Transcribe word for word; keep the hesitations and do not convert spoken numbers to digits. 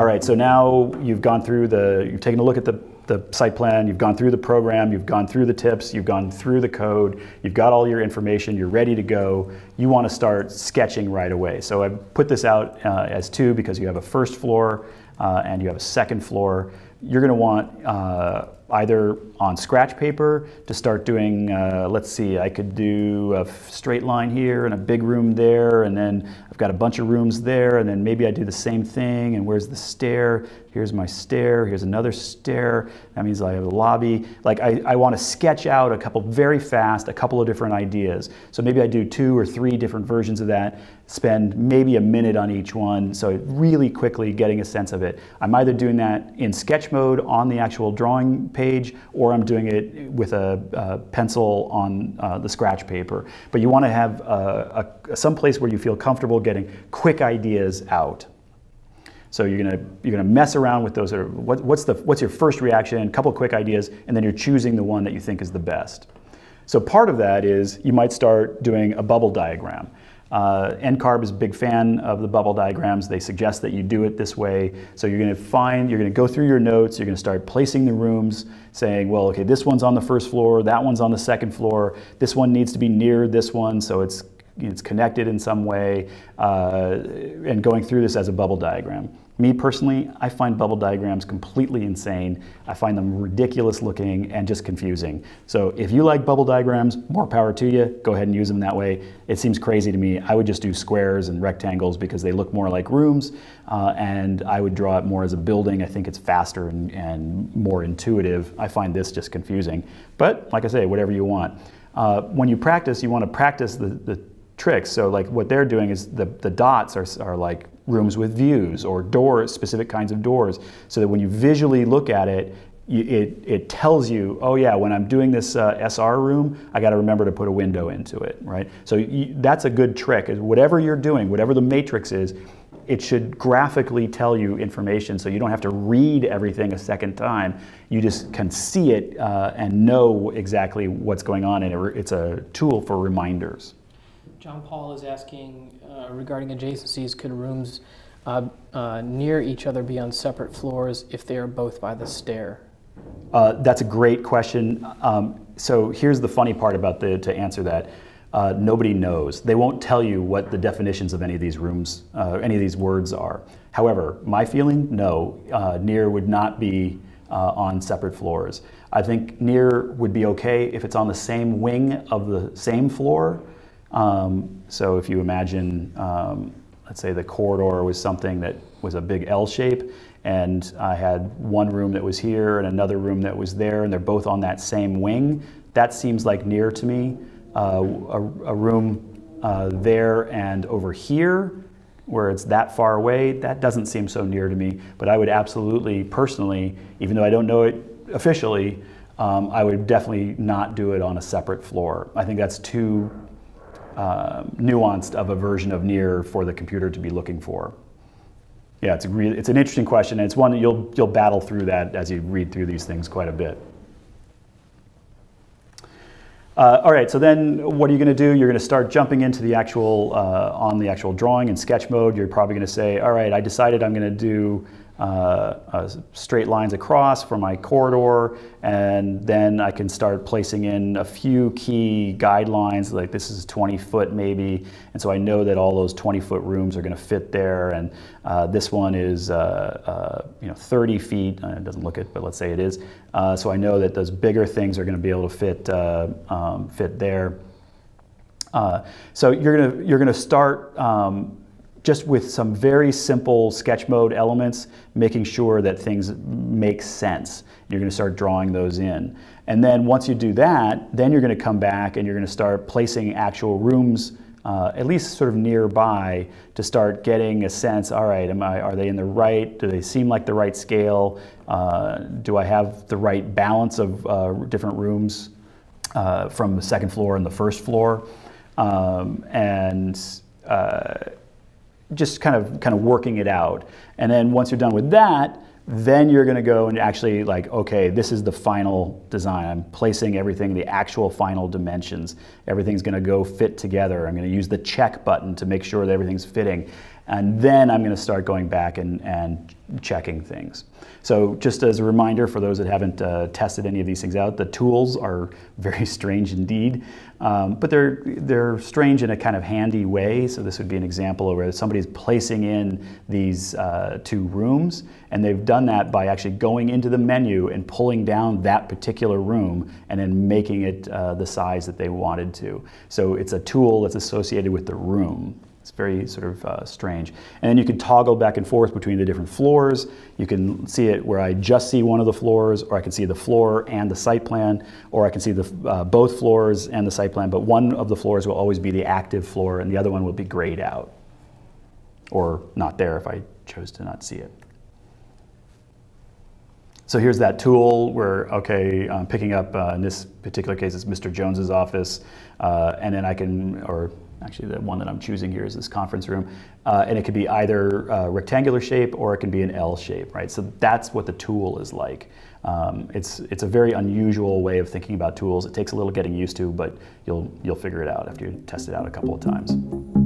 all right, so now you've gone through the, you've taken a look at the, the site plan, you've gone through the program, you've gone through the tips, you've gone through the code, you've got all your information, you're ready to go, you want to start sketching right away. So I put this out uh, as two because you have a first floor uh, and you have a second floor. You're going to want uh, either on scratch paper to start doing, uh, let's see, I could do a straight line here and a big room there, and then I've got a bunch of rooms there, and then maybe I do the same thing, and where's the stair? Here's my stair, here's another stair, that means I have a lobby. Like I, I want to sketch out a couple very fast, a couple of different ideas. So maybe I do two or three different versions of that, spend maybe a minute on each one, so really quickly getting a sense of it. I'm either doing that in sketch mode on the actual drawing page, or I'm doing it with a, a pencil on uh, the scratch paper. But you want to have a, a, some place where you feel comfortable getting quick ideas out. So you're gonna you're gonna mess around with those. Or what, what's the what's your first reaction? A couple quick ideas, and then you're choosing the one that you think is the best. So part of that is you might start doing a bubble diagram. Uh, N C A R B is a big fan of the bubble diagrams. They suggest that you do it this way. So you're going to find, you're going to go through your notes, you're going to start placing the rooms, saying, well, okay, this one's on the first floor, that one's on the second floor, this one needs to be near this one, so it's, it's connected in some way, uh, and going through this as a bubble diagram. Me personally, I find bubble diagrams completely insane. I find them ridiculous looking and just confusing. So if you like bubble diagrams, more power to you. Go ahead and use them that way. It seems crazy to me. I would just do squares and rectangles because they look more like rooms, uh, and I would draw it more as a building. I think it's faster and, and more intuitive. I find this just confusing. But like I say, whatever you want. Uh, when you practice, you want to practice the, the tricks. So like what they're doing is the, the dots are, are like rooms with views or doors, specific kinds of doors, so that when you visually look at it, you, it, it tells you, oh yeah, when I'm doing this uh, S R room, I got to remember to put a window into it, right? So you, that's a good trick, is whatever you're doing, whatever the matrix is, it should graphically tell you information so you don't have to read everything a second time. You just can see it uh, and know exactly what's going on, and it, it's a tool for reminders. John Paul is asking, uh, regarding adjacencies, could rooms uh, uh, near each other be on separate floors if they are both by the stair? Uh, that's a great question. Um, so here's the funny part about the, to answer that. Uh, nobody knows. They won't tell you what the definitions of any of these rooms, uh, any of these words are. However, my feeling, no, uh, near would not be Uh, on separate floors. I think near would be okay if it's on the same wing of the same floor. Um, so if you imagine, um, let's say the corridor was something that was a big L shape, and I had one room that was here and another room that was there, and they're both on that same wing, that seems like near to me. Uh, a, a room uh, there and over here, where it's that far away, that doesn't seem so near to me. But I would absolutely, personally, even though I don't know it officially, um, I would definitely not do it on a separate floor. I think that's too uh, nuanced of a version of near for the computer to be looking for. Yeah, it's a re it's an interesting question, and it's one that you'll you'll battle through that as you read through these things quite a bit. Uh, all right, so then what are you going to do? You're going to start jumping into the actual, uh, on the actual drawing in sketch mode. You're probably going to say, all right, I decided I'm going to do uh, uh, straight lines across for my corridor, and then I can start placing in a few key guidelines, like this is twenty foot maybe, and so I know that all those twenty foot rooms are going to fit there, and uh, this one is uh, uh, you know, thirty feet, uh, it doesn't look it, but let's say it is, uh, so I know that those bigger things are going to be able to fit, uh, um, fit there. Uh, so you're going to you're going to start um, just with some very simple sketch mode elements, making sure that things make sense. You're going to start drawing those in. And then once you do that, then you're going to come back and you're going to start placing actual rooms, uh, at least sort of nearby, to start getting a sense, all right, am I, are they in the right? Do they seem like the right scale? Uh, do I have the right balance of uh, different rooms uh, from the second floor and the first floor? Um, and uh, just kind of kind of working it out. And then once you're done with that, then you're going to go and actually, like, okay, this is the final design. I'm placing everything, the actual final dimensions. Everything's going to go fit together. I'm going to use the check button to make sure that everything's fitting. and then I'm going to start going back and, and checking things. So just as a reminder for those that haven't uh, tested any of these things out, the tools are very strange indeed, um, but they're, they're strange in a kind of handy way. So this would be an example where somebody's placing in these uh, two rooms, and they've done that by actually going into the menu and pulling down that particular room and then making it uh, the size that they wanted to. So it's a tool that's associated with the room. It's very sort of uh, strange. And then you can toggle back and forth between the different floors. You can see it where I just see one of the floors, or I can see the floor and the site plan, or I can see the, uh, both floors and the site plan, but one of the floors will always be the active floor and the other one will be grayed out. Or not there if I chose to not see it. So here's that tool where, okay, I'm picking up, uh, in this particular case, it's Mister Jones's office, uh, and then I can, or actually the one that I'm choosing here is this conference room, uh, and it could be either a rectangular shape or it can be an L shape, right? So that's what the tool is like. Um, it's, it's a very unusual way of thinking about tools. It takes a little getting used to, but you'll, you'll figure it out after you test it out a couple of times.